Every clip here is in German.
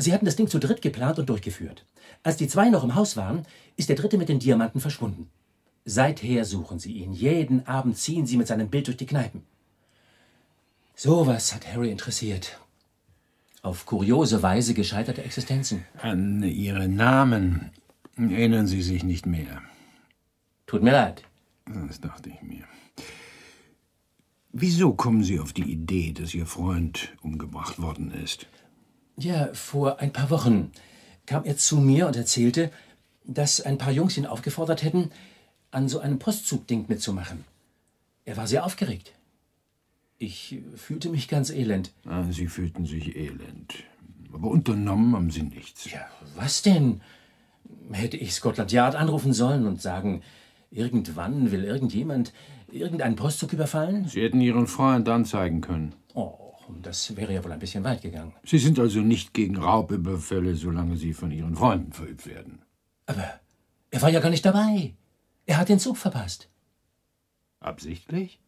Sie hatten das Ding zu dritt geplant und durchgeführt. Als die zwei noch im Haus waren, ist der dritte mit den Diamanten verschwunden. Seither suchen sie ihn. Jeden Abend ziehen sie mit seinem Bild durch die Kneipen. Sowas hat Harry interessiert. Auf kuriose Weise gescheiterte Existenzen. An Ihre Namen erinnern Sie sich nicht mehr. Tut mir leid. Das dachte ich mir. Wieso kommen Sie auf die Idee, dass Ihr Freund umgebracht worden ist? Ja, vor ein paar Wochen kam er zu mir und erzählte, dass ein paar Jungs ihn aufgefordert hätten, an so einem Postzug-Ding mitzumachen. Er war sehr aufgeregt. Ich fühlte mich ganz elend. Ah, Sie fühlten sich elend. Aber unternommen haben Sie nichts. Ja, was denn? Hätte ich Scotland Yard anrufen sollen und sagen, irgendwann will irgendjemand irgendeinen Postzug überfallen? Sie hätten Ihren Freund anzeigen können. Oh, das wäre ja wohl ein bisschen weit gegangen. Sie sind also nicht gegen Raubüberfälle, solange Sie von Ihren Freunden verübt werden. Aber er war ja gar nicht dabei. Er hat den Zug verpasst. Absichtlich?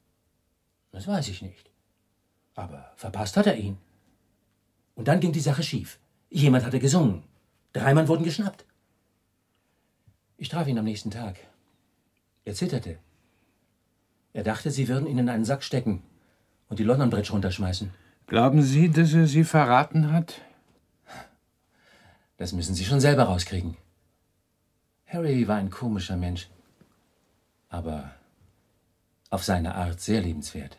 Das weiß ich nicht. Aber verpasst hat er ihn. Und dann ging die Sache schief. Jemand hatte gesungen. 3 Mann wurden geschnappt. Ich traf ihn am nächsten Tag. Er zitterte. Er dachte, sie würden ihn in einen Sack stecken und die London Bridge runterschmeißen. Glauben Sie, dass er Sie verraten hat? Das müssen Sie schon selber rauskriegen. Harry war ein komischer Mensch, aber auf seine Art sehr liebenswert.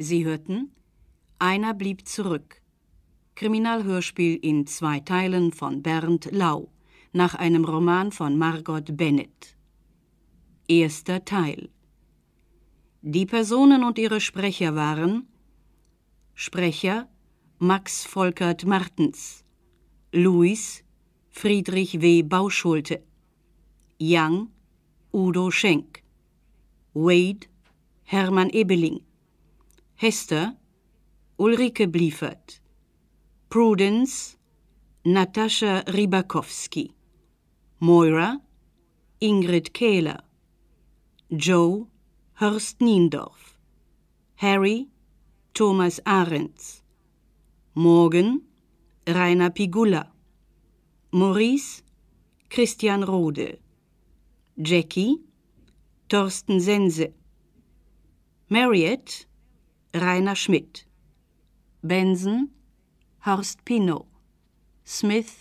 Sie hörten Einer blieb zurück. Kriminalhörspiel in 2 Teilen von Bernd Lau, nach einem Roman von Margot Bennett. 1. Teil. Die Personen und ihre Sprecher waren: Sprecher Max Volkert Martens, Luis Friedrich W. Bauschulte, Yang Udo Schenk, Wade Hermann Ebeling, Hester Ulrike Bliefert, Prudence Natascha Rybakowski, Moira Ingrid Kehler, Joe Horst Niendorf, Harry Thomas Ahrens, Morgan Rainer Pigulla, Maurice Christian Rode, Jackie Thorsten Sense, Mariette Rainer Schmidt, Benson Horst Pino, Smith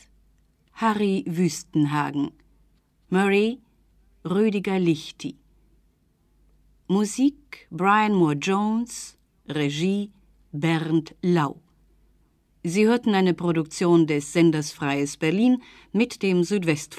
Harry Wüstenhagen, Murray Rüdiger Lichti. Musik Brian Moore-Jones, Regie Bernd Lau. Sie hörten eine Produktion des Senders Freies Berlin mit dem Südwestfunk.